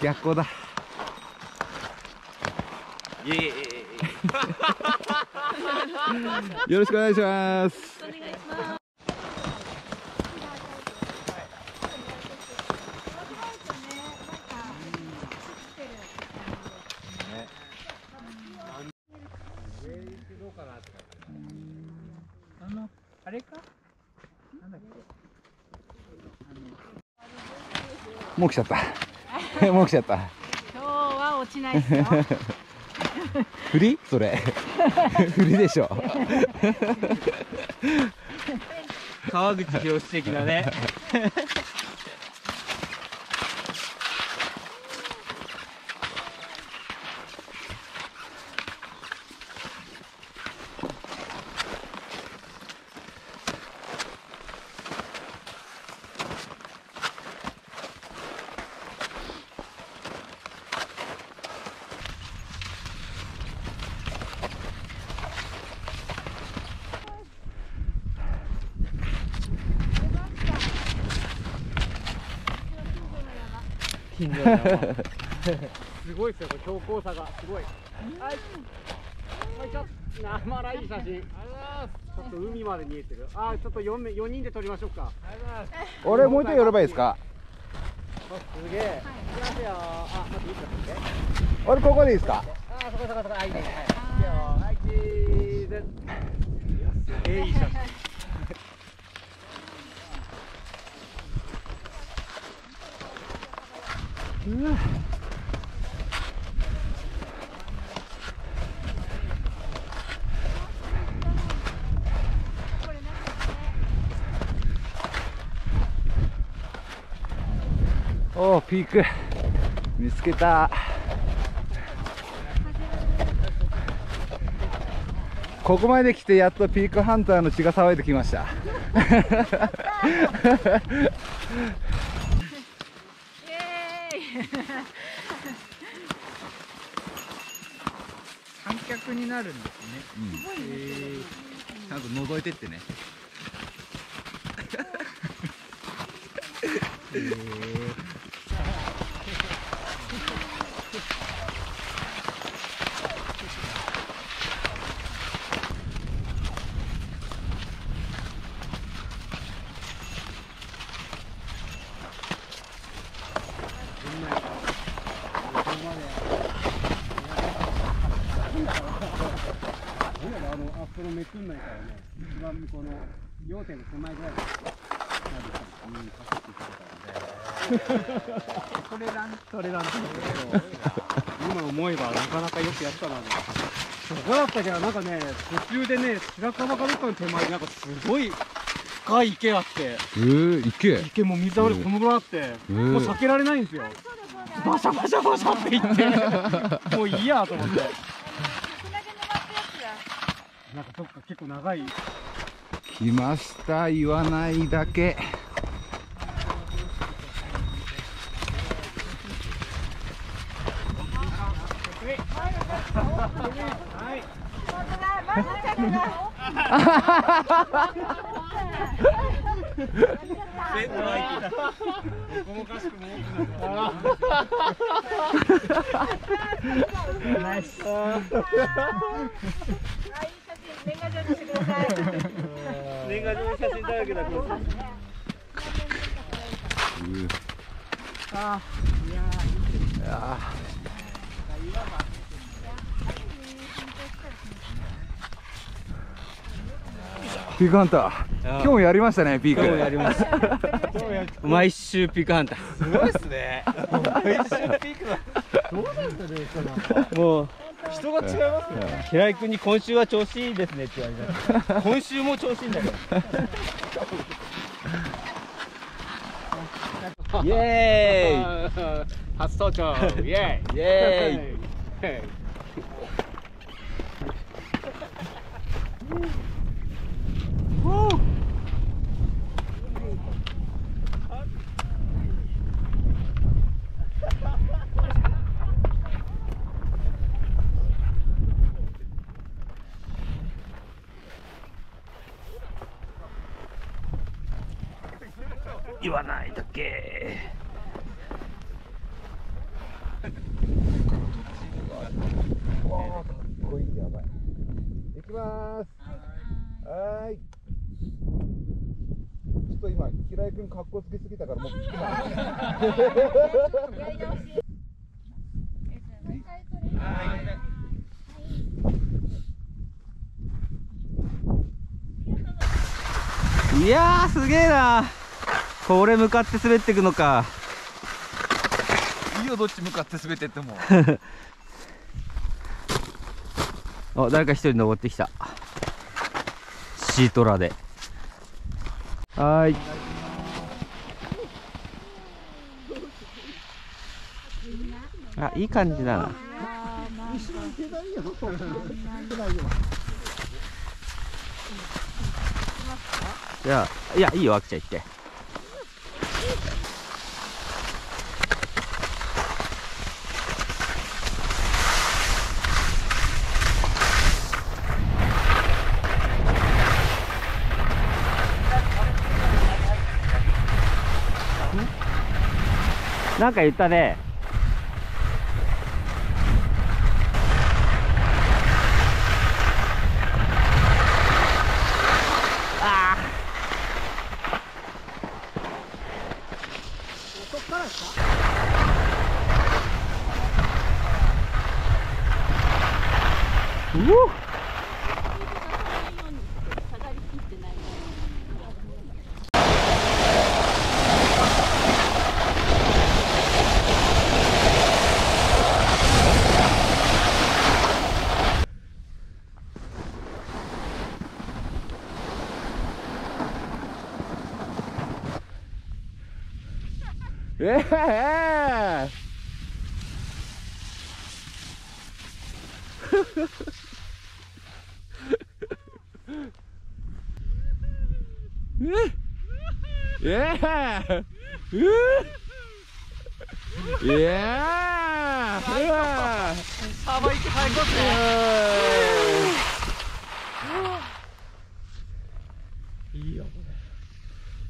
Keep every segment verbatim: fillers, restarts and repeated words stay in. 逆光だ。イエーイよろしくお願いします。お願いします。あのあれか？なんだっけ？もう来ちゃった。もう来ちゃった。今日は落ちないですよ。振り？それ。振りでしょ。川口博士的なね。すごいですよ、標高差がすごい。あい、ちょっと生ライ写真。ちょっと海まで見えてる。あ、ちょっと四名、四人で撮りましょうか。俺もう一回寄ればいいですか。すげえ。あ、待って、いいですか。俺ここでいいですか。あ、そこそこそこ、あ、いいね。はい、チーズ。すげえいい写真。うわ、おお、ピーク見つけた。ここまで来てやっとピークハンターの血が騒いできました三脚になるんですね。ちゃんと覗いてってね。今思えばなかなかよくやったな。そこだったけど、なんかね、途中でね、白樺かどっかの手前になんかすごい深い池あって、池池も水あれこのぐらいあって、もう避けられないんですよ。バシャバシャバシャっていって、もういいやと思って。なんかどっか結構長い来ました。言わないだけ。ピークハンター、今日もやりましたね。ピーク今日やりました。毎週ピークハンターすごいですね。毎週ピークだ。どうなんだね、もう人が違いますね。平井君に今週は調子いいですねって言われた。今週も調子いいんだけど。イエーイ、初登頂。イエーイイエーイ。言わないだけ。わー、かっこいい。やばい。行きます。はい。ちょっと今平井君かっこつけすぎたからもうやり直し。いやー、すげえな。これ向かって滑っていくのか。いいよ、どっち向かって滑ってってもあ、誰か一人登ってきた、シートラで。はーい。あ、いい感じだな。いや、いや、いいよ、あきちゃん行って。なんか言ったね。ええいいよ。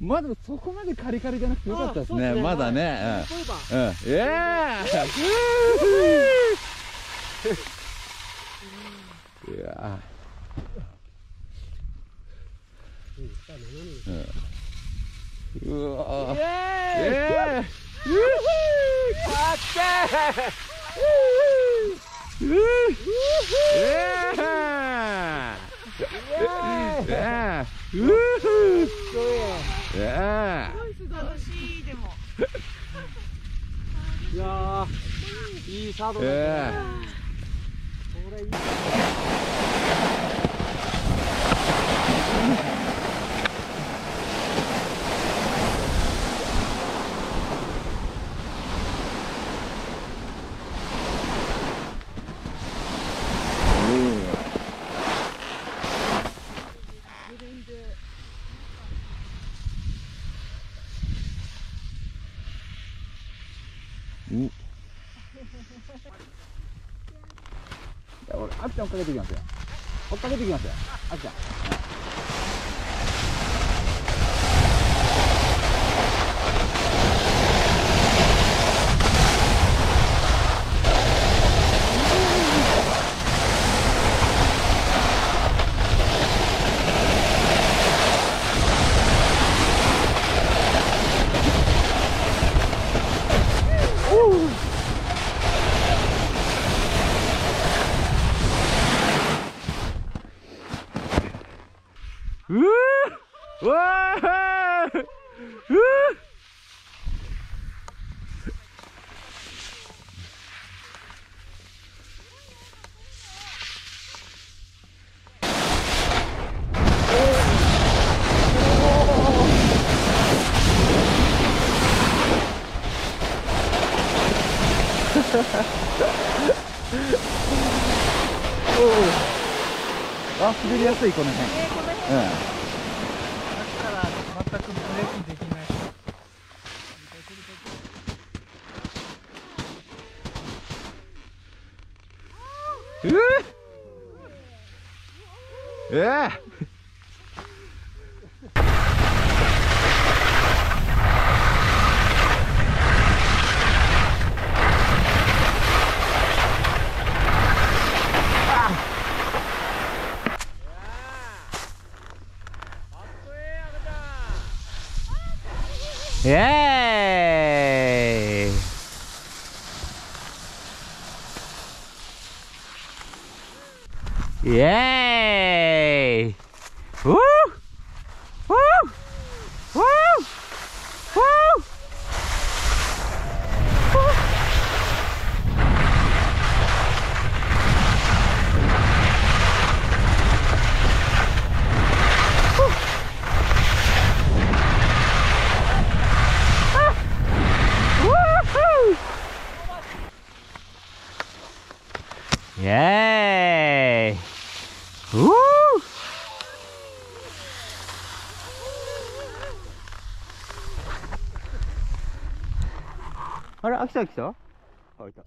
まあでもそこまでカリカリじゃなくてよかったですね。まだね。うん。ええ。いや、うわ、ええ、かっけえ。いやー、いいサードだね。俺、あっちゃん追っかけてきますよ。追っかけてきますよ、あっちゃん。あ、滑りやすいこの辺。えー、この辺。うん。だから全くブレーキできない。えー、えー。えーエーイ。イエーイ。ウーウーウーウー。イエーイ。うーあれ、飽きた飽きた。あ、いた。